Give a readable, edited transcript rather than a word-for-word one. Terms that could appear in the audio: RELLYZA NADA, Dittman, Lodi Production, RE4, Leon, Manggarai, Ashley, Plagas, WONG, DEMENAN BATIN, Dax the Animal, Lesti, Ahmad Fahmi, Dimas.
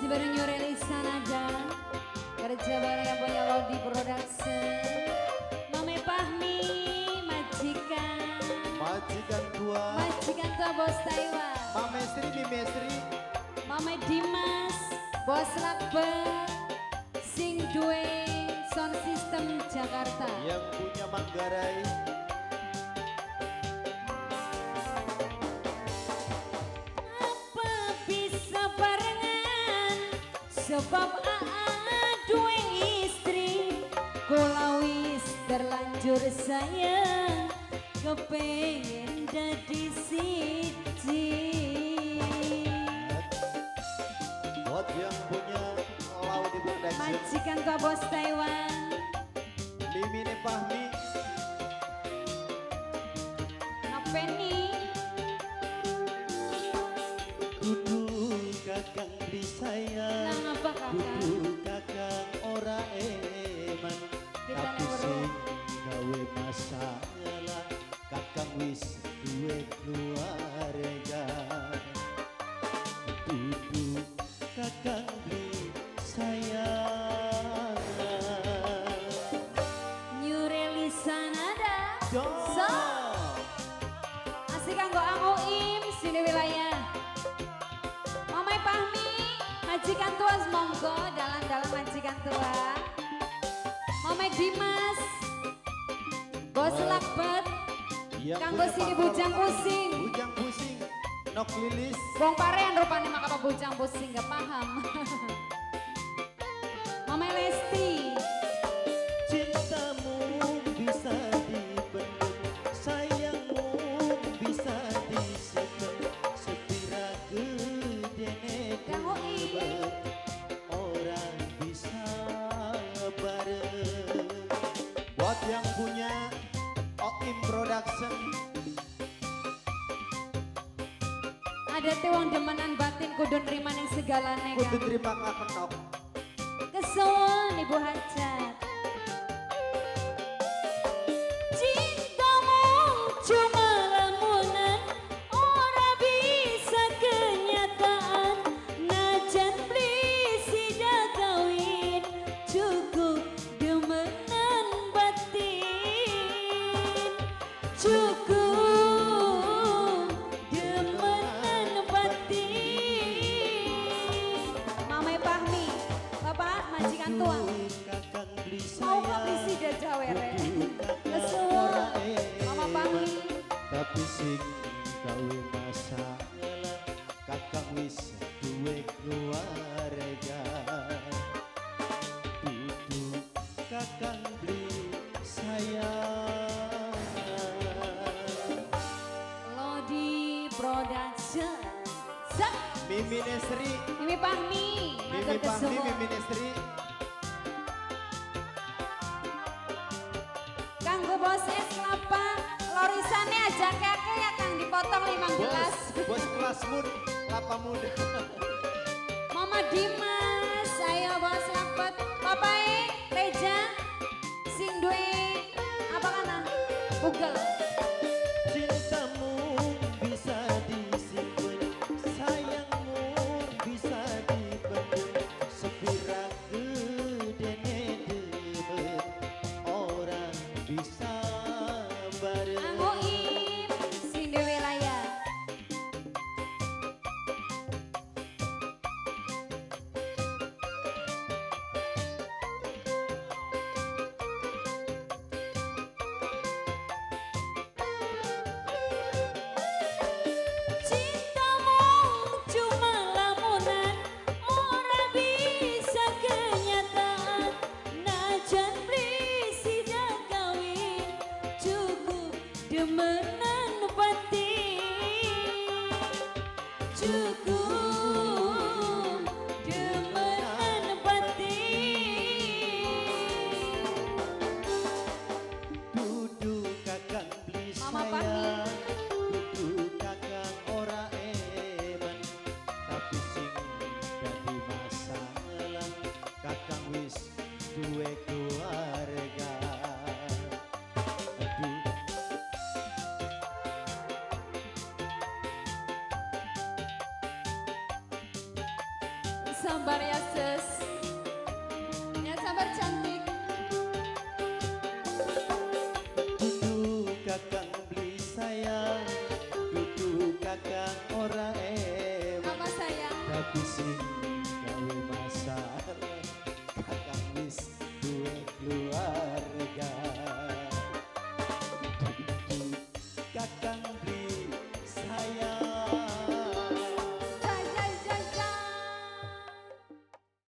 masih barunya Rellyza Nada kerja bareng yang punya Lodi Production, Mame Fahmi, majikan tua bos Taiwan, Mame Sri, Mame Dimas, bos Lakber, sing duwe sound system Jakarta yang punya Manggarai. Sebab AA duwe istri, kula wis terlanjur sayang, kepengen dadi siji. Buat yang punya lau di production, majikan tua bos Taiwan, Mimine Fahmi, Nopeni, kudu kakang disayang. Kudu kakang ora eman, tapi sing gawe masalah, kakang wis duwe keluarga. Kudu kakang disayang, New Rellyza Nada. So asik kanggo Anguim sini wilayah Mame Fahmi, majikan tua monggo, dalam majikan tua Mame Dimas, bos Lakbet, kanggo sini bujang pusing nok lilis wong parean rupane makapa bujang pusing gak paham. Mame Lesti, cintamu bisa dibendung, sayangmu bisa disimpen, sepira gedene kubat orang bisa bareng. Buat yang punya Oim Production, ada tewang demenan batin kudu nerima ning segalane, kudu nerima kapetok kesuwun ibu hajat. Cintamu cuma lamunan, ora bisa kenyataan, najan blisida kawin cukup demenan batin, kakang beli sayang, mau beli si jajawere kesuwun Mama Fahmi, tapi sing gawe masalah, kakang wis duwe keluarga. Kudu kakang beli sayang, Lodi Production, Mimine Sri, Mimi Fahmi, Mimi Fahmi, Mimine Sri. Kanggo bos es kelapa, lorisane aja kakek ya kang dipotong 15. Bos kelas mun, kelapa muda. Mama Dimas, ayo bos lapet, papae, Reja, sing duwe apa kana? Pugel. Cintamu bisa disimpen, sayangmu bisa dibendung, sepira gedene debet, orang bisa bareng. Anguim sing dewe layar, cintamu cuma lamunan, ora bisa kenyataan, najan blisida kawin cukup demenan batin, cukup demenan batin. kudu kakang beli Mama sayang, kudu kakang ora eman, tapi sing dadi masalah, kakang wis duwe keluarga. sabar ya, sis. Ya sabar cantik.